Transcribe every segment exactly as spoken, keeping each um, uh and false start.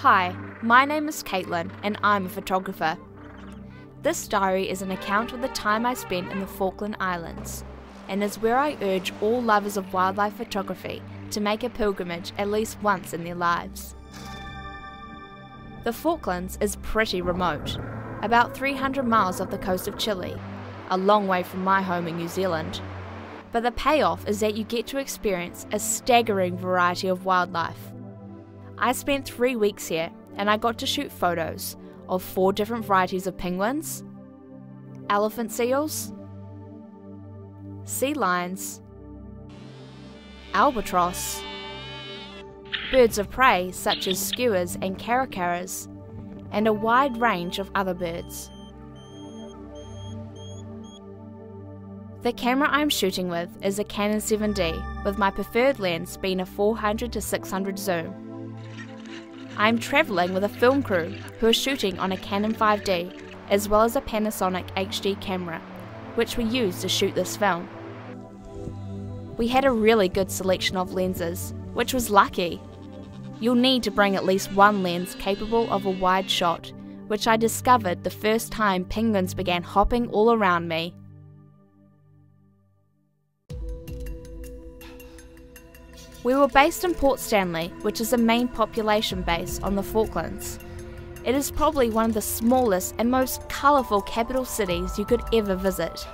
Hi, my name is Caitlin and I'm a photographer. This diary is an account of the time I spent in the Falkland Islands, and is where I urge all lovers of wildlife photography to make a pilgrimage at least once in their lives. The Falklands is pretty remote, about three hundred miles off the coast of Chile, a long way from my home in New Zealand. But the payoff is that you get to experience a staggering variety of wildlife. I spent three weeks here and I got to shoot photos of four different varieties of penguins, elephant seals, sea lions, albatross, birds of prey such as skuas and caracaras, and a wide range of other birds. The camera I'm shooting with is a Canon seven D, with my preferred lens being a four hundred to six hundred zoom. I'm travelling with a film crew who are shooting on a Canon five D as well as a Panasonic H D camera, which we used to shoot this film. We had a really good selection of lenses, which was lucky. You'll need to bring at least one lens capable of a wide shot, which I discovered the first time penguins began hopping all around me. We were based in Port Stanley, which is the main population base on the Falklands. It is probably one of the smallest and most colourful capital cities you could ever visit.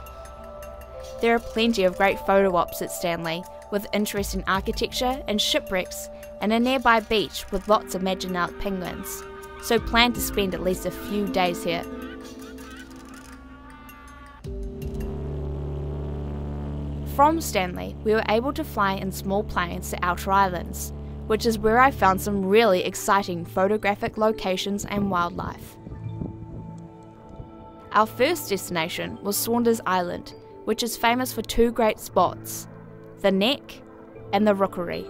There are plenty of great photo ops at Stanley, with interesting architecture and shipwrecks, and a nearby beach with lots of Magellanic penguins, so plan to spend at least a few days here. From Stanley, we were able to fly in small planes to Outer Islands, which is where I found some really exciting photographic locations and wildlife. Our first destination was Saunders Island, which is famous for two great spots, the Neck and the Rookery.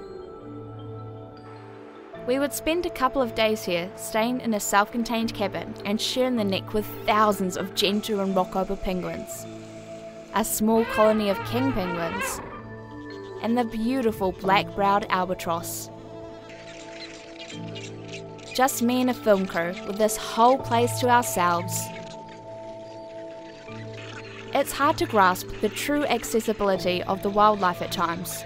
We would spend a couple of days here, staying in a self-contained cabin and sharing the Neck with thousands of Gentoo and Rockhopper penguins, a small colony of king penguins, and the beautiful black-browed albatross. Just me and a film crew with this whole place to ourselves. It's hard to grasp the true accessibility of the wildlife at times.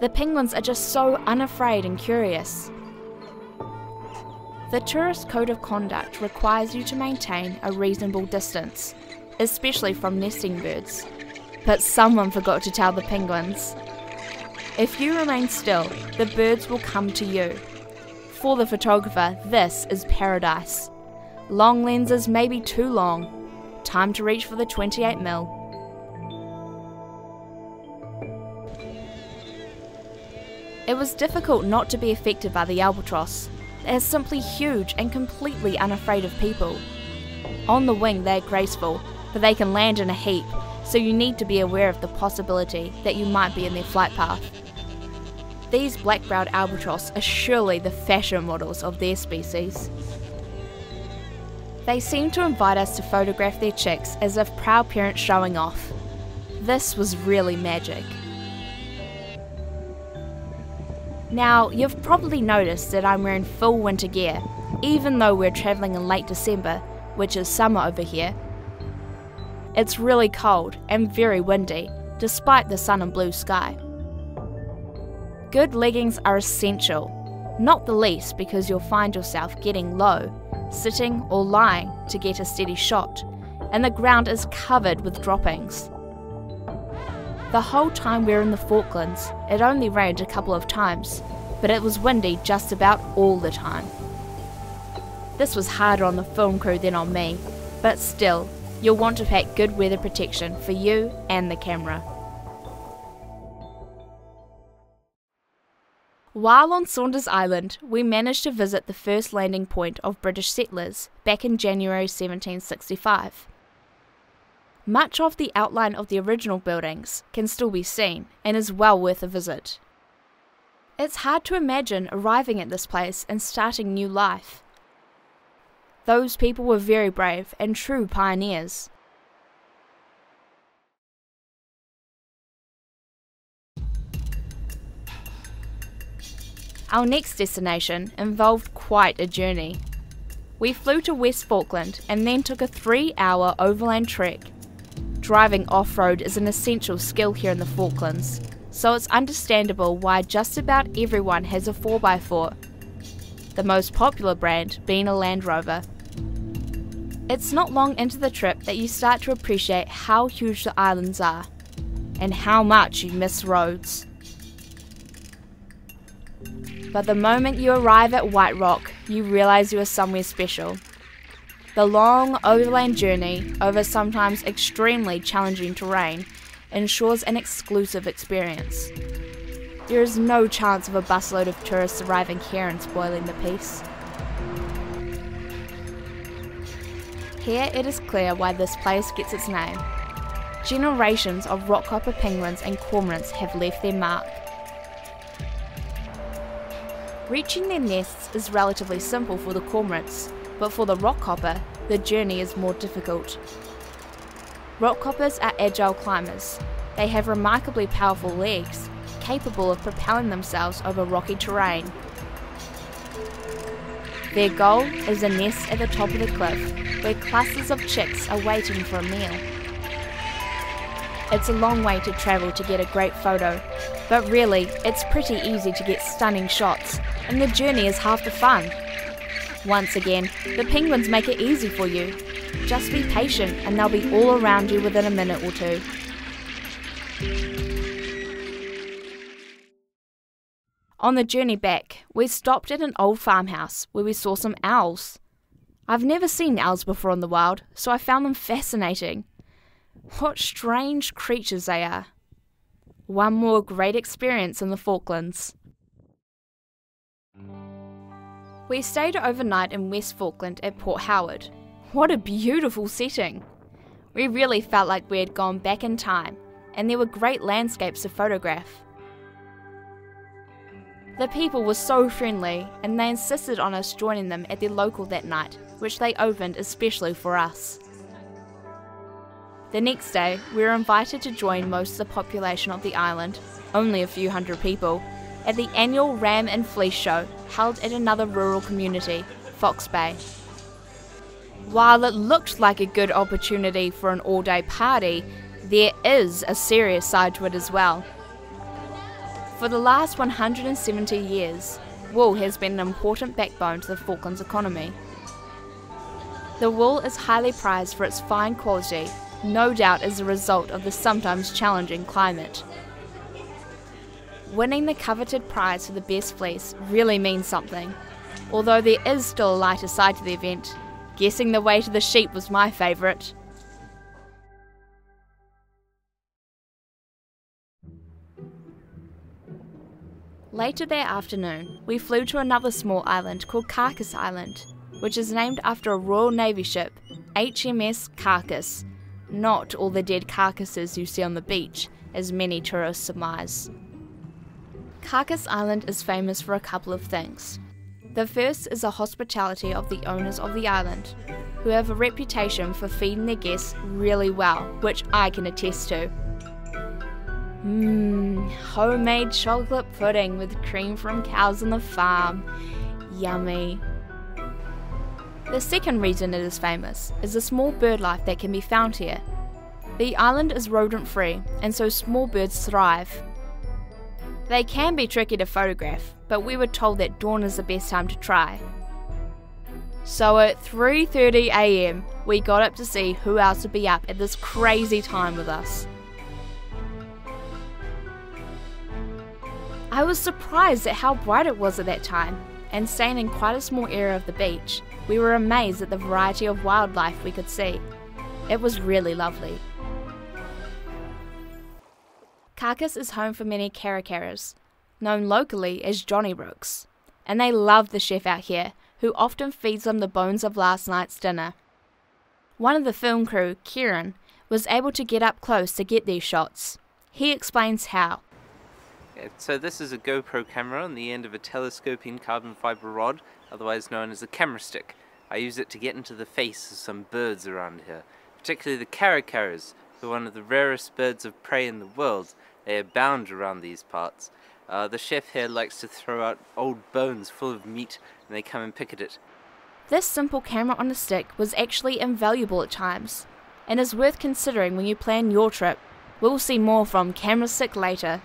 The penguins are just so unafraid and curious. The tourist code of conduct requires you to maintain a reasonable distance, especially from nesting birds, but someone forgot to tell the penguins. If you remain still, the birds will come to you. For the photographer, this is paradise. Long lenses may be too long. Time to reach for the twenty-eight millimeter. It was difficult not to be affected by the albatross. They are simply huge and completely unafraid of people. On the wing they are graceful, but they can land in a heap, so you need to be aware of the possibility that you might be in their flight path. These black-browed albatross are surely the fashion models of their species. They seem to invite us to photograph their chicks as if proud parents showing off. This was really magic. Now, you've probably noticed that I'm wearing full winter gear, even though we're travelling in late December, which is summer over here. It's really cold and very windy, despite the sun and blue sky. Good leggings are essential, not the least because you'll find yourself getting low, sitting or lying to get a steady shot, and the ground is covered with droppings. The whole time we were in the Falklands, it only rained a couple of times, but it was windy just about all the time. This was harder on the film crew than on me, but still, you'll want to pack good weather protection for you and the camera. While on Saunders Island, we managed to visit the first landing point of British settlers back in January seventeen sixty-five. Much of the outline of the original buildings can still be seen and is well worth a visit. It's hard to imagine arriving at this place and starting new life. Those people were very brave and true pioneers. Our next destination involved quite a journey. We flew to West Falkland and then took a three hour overland trek. Driving off-road is an essential skill here in the Falklands, so it's understandable why just about everyone has a four by four, the most popular brand being a Land Rover. It's not long into the trip that you start to appreciate how huge the islands are, and how much you miss roads. But the moment you arrive at White Rock, you realise you are somewhere special. The long overland journey over sometimes extremely challenging terrain ensures an exclusive experience. There is no chance of a busload of tourists arriving here and spoiling the piece. Here it is clear why this place gets its name. Generations of rockhopper penguins and cormorants have left their mark. Reaching their nests is relatively simple for the cormorants, but for the rockhopper, the journey is more difficult. Rockhoppers are agile climbers. They have remarkably powerful legs, capable of propelling themselves over rocky terrain. Their goal is a nest at the top of the cliff, where clusters of chicks are waiting for a meal. It's a long way to travel to get a great photo, but really, it's pretty easy to get stunning shots, and the journey is half the fun. Once again, the penguins make it easy for you. Just be patient and they'll be all around you within a minute or two. On the journey back, we stopped at an old farmhouse where we saw some owls. I've never seen owls before in the wild, so I found them fascinating. What strange creatures they are. One more great experience in the Falklands. We stayed overnight in West Falkland at Port Howard. What a beautiful setting! We really felt like we had gone back in time, and there were great landscapes to photograph. The people were so friendly, and they insisted on us joining them at their local that night, which they opened especially for us. The next day, we were invited to join most of the population of the island, only a few hundred people, at the annual Ram and Fleece Show held at another rural community, Fox Bay. While it looked like a good opportunity for an all-day party, there is a serious side to it as well. For the last one hundred seventy years, wool has been an important backbone to the Falklands economy. The wool is highly prized for its fine quality, no doubt as a result of the sometimes challenging climate. Winning the coveted prize for the best fleece really means something, although there is still a lighter side to the event. Guessing the way to the sheep was my favourite. Later that afternoon, we flew to another small island called Carcass Island, which is named after a Royal Navy ship, H M S Carcass. Not all the dead carcasses you see on the beach, as many tourists surmise. Carcass Island is famous for a couple of things. The first is the hospitality of the owners of the island, who have a reputation for feeding their guests really well, which I can attest to. Mmm, homemade chocolate pudding with cream from cows on the farm. Yummy. The second reason it is famous is the small bird life that can be found here. The island is rodent-free, and so small birds thrive. They can be tricky to photograph, but we were told that dawn is the best time to try. So at three thirty a m we got up to see who else would be up at this crazy time with us. I was surprised at how bright it was at that time, and staying in quite a small area of the beach, we were amazed at the variety of wildlife we could see. It was really lovely. Carcass is home for many Caracaras, known locally as Johnny Rooks, and they love the chef out here, who often feeds them the bones of last night's dinner. One of the film crew, Kieran, was able to get up close to get these shots. He explains how. So this is a GoPro camera on the end of a telescoping carbon fibre rod, otherwise known as a camera stick. I use it to get into the face of some birds around here, particularly the Caracaras, who are one of the rarest birds of prey in the world. They abound around these parts. Uh, the chef here likes to throw out old bones full of meat and they come and pick at it. This simple camera on a stick was actually invaluable at times, and is worth considering when you plan your trip. We'll see more from Camera Stick later.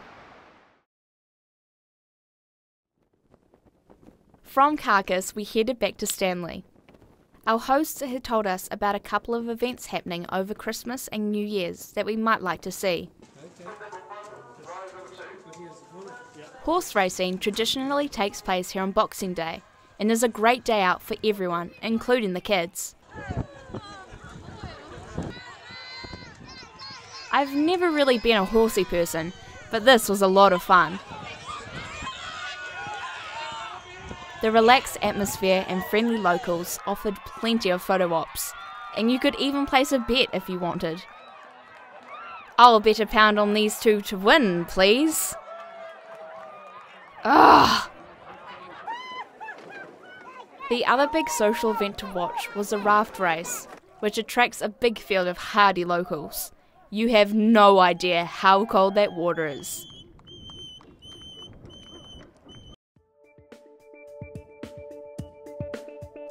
From Carcass we headed back to Stanley. Our hosts had told us about a couple of events happening over Christmas and New Year's that we might like to see. Horse racing traditionally takes place here on Boxing Day and is a great day out for everyone, including the kids. I've never really been a horsey person, but this was a lot of fun. The relaxed atmosphere and friendly locals offered plenty of photo ops, and you could even place a bet if you wanted. I'll bet a pound on these two to win, please. Ugh! The other big social event to watch was the raft race, which attracts a big field of hardy locals. You have no idea how cold that water is.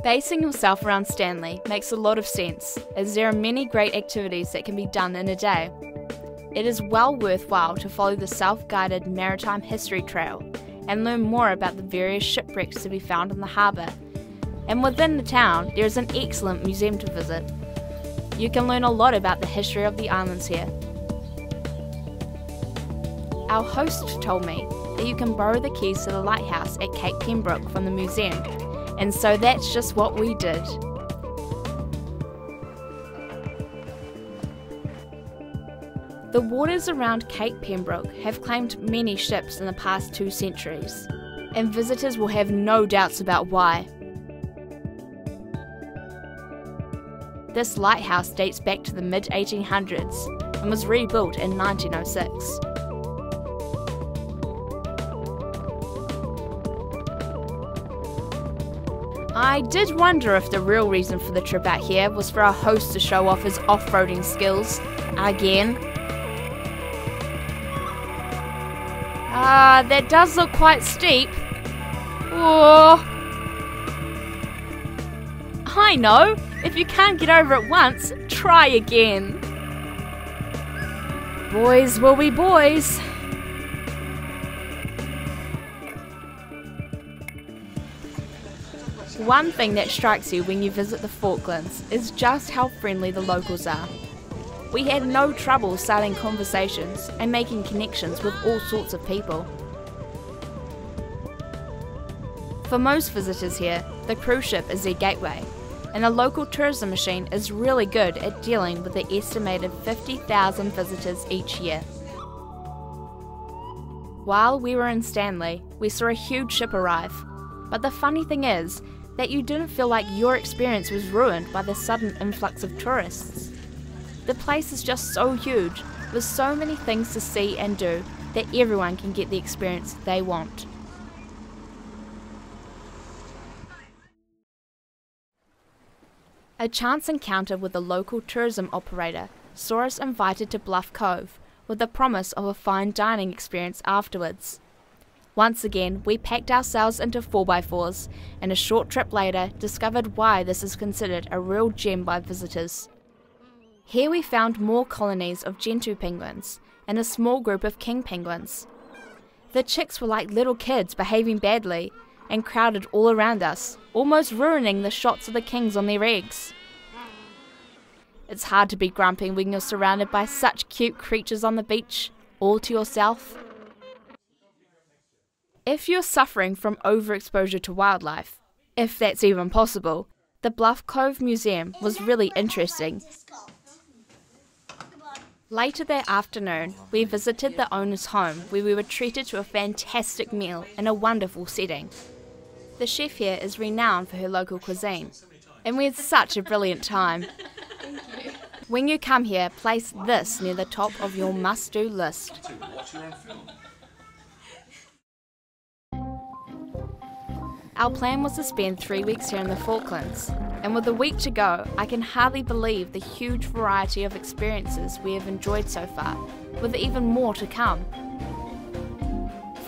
Basing yourself around Stanley makes a lot of sense, as there are many great activities that can be done in a day. It is well worthwhile to follow the self-guided Maritime History Trail and learn more about the various shipwrecks to be found in the harbour. And within the town, there is an excellent museum to visit. You can learn a lot about the history of the islands here. Our host told me that you can borrow the keys to the lighthouse at Cape Pembroke from the museum. And so that's just what we did. The waters around Cape Pembroke have claimed many ships in the past two centuries, and visitors will have no doubts about why. This lighthouse dates back to the mid eighteen hundreds and was rebuilt in nineteen oh six. I did wonder if the real reason for the trip out here was for our host to show off his off-roading skills, again. Ah, uh, that does look quite steep. Oh. I know, if you can't get over it once, try again. Boys will be boys. One thing that strikes you when you visit the Falklands is just how friendly the locals are. We had no trouble starting conversations and making connections with all sorts of people. For most visitors here, the cruise ship is their gateway, and the local tourism machine is really good at dealing with the estimated fifty thousand visitors each year. While we were in Stanley, we saw a huge ship arrive, but the funny thing is, that you didn't feel like your experience was ruined by the sudden influx of tourists. The place is just so huge, with so many things to see and do, that everyone can get the experience they want. A chance encounter with a local tourism operator saw us invited to Bluff Cove, with the promise of a fine dining experience afterwards. Once again, we packed ourselves into four by fours, and a short trip later discovered why this is considered a real gem by visitors. Here we found more colonies of Gentoo penguins, and a small group of king penguins. The chicks were like little kids behaving badly, and crowded all around us, almost ruining the shots of the kings on their eggs. It's hard to be grumpy when you're surrounded by such cute creatures on the beach, all to yourself. If you're suffering from overexposure to wildlife, if that's even possible, the Bluff Cove Museum was really interesting. Later that afternoon, we visited the owner's home where we were treated to a fantastic meal in a wonderful setting. The chef here is renowned for her local cuisine, and we had such a brilliant time. When you come here, place this near the top of your must-do list. Our plan was to spend three weeks here in the Falklands, and with a week to go, I can hardly believe the huge variety of experiences we have enjoyed so far, with even more to come.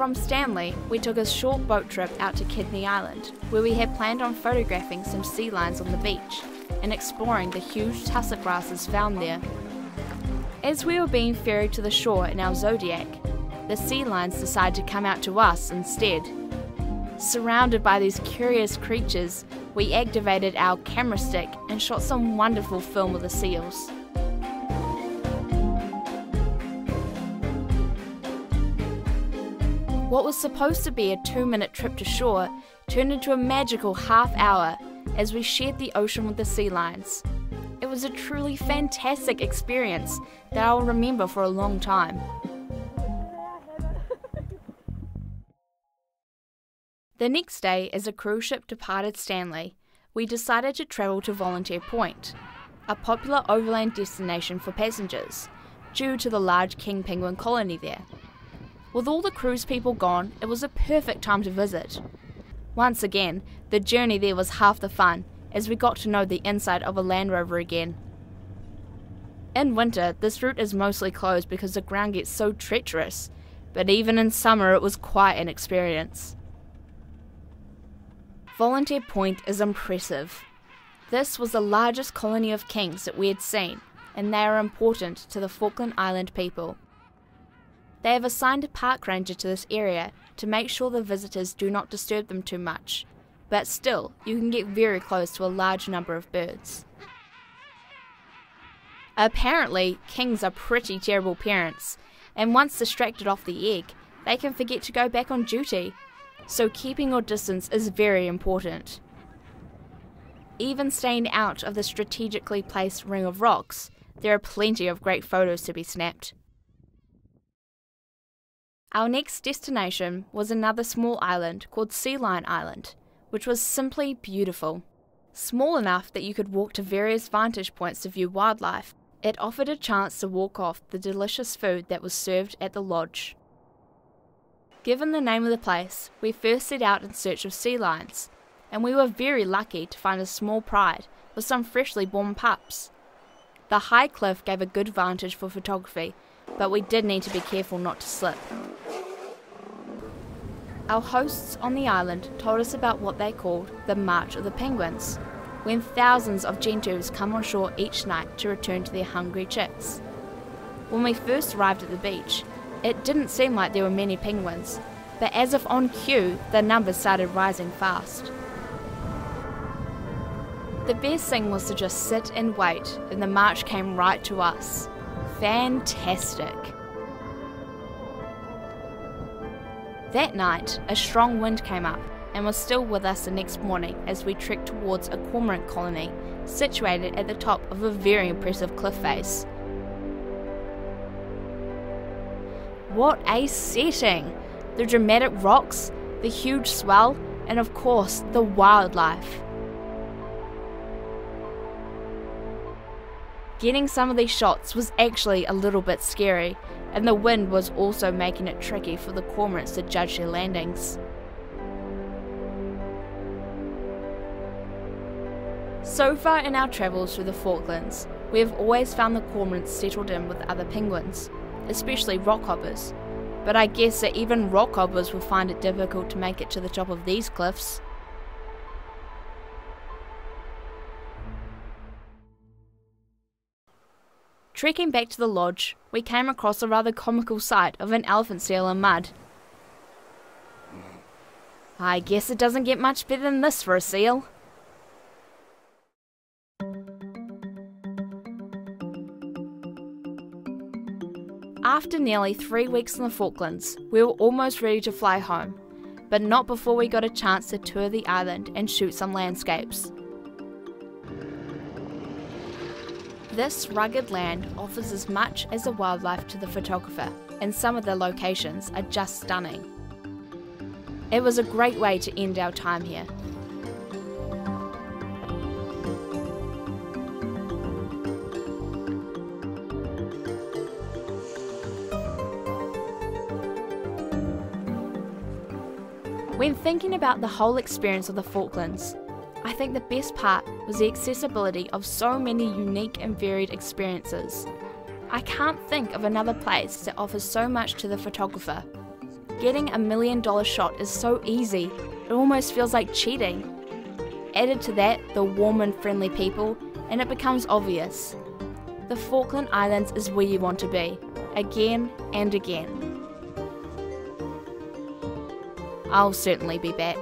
From Stanley, we took a short boat trip out to Kidney Island, where we had planned on photographing some sea lions on the beach and exploring the huge tussock grasses found there. As we were being ferried to the shore in our Zodiac, the sea lions decided to come out to us instead. Surrounded by these curious creatures, we activated our camera stick and shot some wonderful film of the seals. What was supposed to be a two-minute trip to shore turned into a magical half hour as we shared the ocean with the sea lions. It was a truly fantastic experience that I will remember for a long time. The next day, as the cruise ship departed Stanley, we decided to travel to Volunteer Point, a popular overland destination for passengers, due to the large king penguin colony there. With all the cruise people gone, it was a perfect time to visit. Once again, the journey there was half the fun, as we got to know the inside of a Land Rover again. In winter, this route is mostly closed because the ground gets so treacherous, but even in summer it was quite an experience. Volunteer Point is impressive. This was the largest colony of kings that we had seen, and they are important to the Falkland Island people. They have assigned a park ranger to this area to make sure the visitors do not disturb them too much, but still, you can get very close to a large number of birds. Apparently, kings are pretty terrible parents, and once distracted off the egg, they can forget to go back on duty. So keeping your distance is very important. Even staying out of the strategically placed ring of rocks, there are plenty of great photos to be snapped. Our next destination was another small island called Sea Lion Island, which was simply beautiful. Small enough that you could walk to various vantage points to view wildlife, it offered a chance to walk off the delicious food that was served at the lodge. Given the name of the place, we first set out in search of sea lions, and we were very lucky to find a small pride with some freshly born pups. The high cliff gave a good vantage for photography, but we did need to be careful not to slip. Our hosts on the island told us about what they called the March of the Penguins, when thousands of gentoos come on shore each night to return to their hungry chicks. When we first arrived at the beach, it didn't seem like there were many penguins, but as if on cue, the numbers started rising fast. The best thing was to just sit and wait, and the march came right to us. Fantastic! That night, a strong wind came up and was still with us the next morning as we trekked towards a cormorant colony situated at the top of a very impressive cliff face. What a setting! The dramatic rocks, the huge swell, and of course, the wildlife. Getting some of these shots was actually a little bit scary, and the wind was also making it tricky for the cormorants to judge their landings. So far in our travels through the Falklands, we have always found the cormorants settled in with other penguins, especially rockhoppers, but I guess that even rockhoppers will find it difficult to make it to the top of these cliffs. Trekking back to the lodge, we came across a rather comical sight of an elephant seal in mud. I guess it doesn't get much better than this for a seal. After nearly three weeks in the Falklands, we were almost ready to fly home, but not before we got a chance to tour the island and shoot some landscapes. This rugged land offers as much as the wildlife to the photographer, and some of the locations are just stunning. It was a great way to end our time here. When thinking about the whole experience of the Falklands, I think the best part was the accessibility of so many unique and varied experiences. I can't think of another place that offers so much to the photographer. Getting a million dollar shot is so easy, it almost feels like cheating. Added to that, the warm and friendly people, and it becomes obvious. The Falkland Islands is where you want to be, again and again. I'll certainly be back.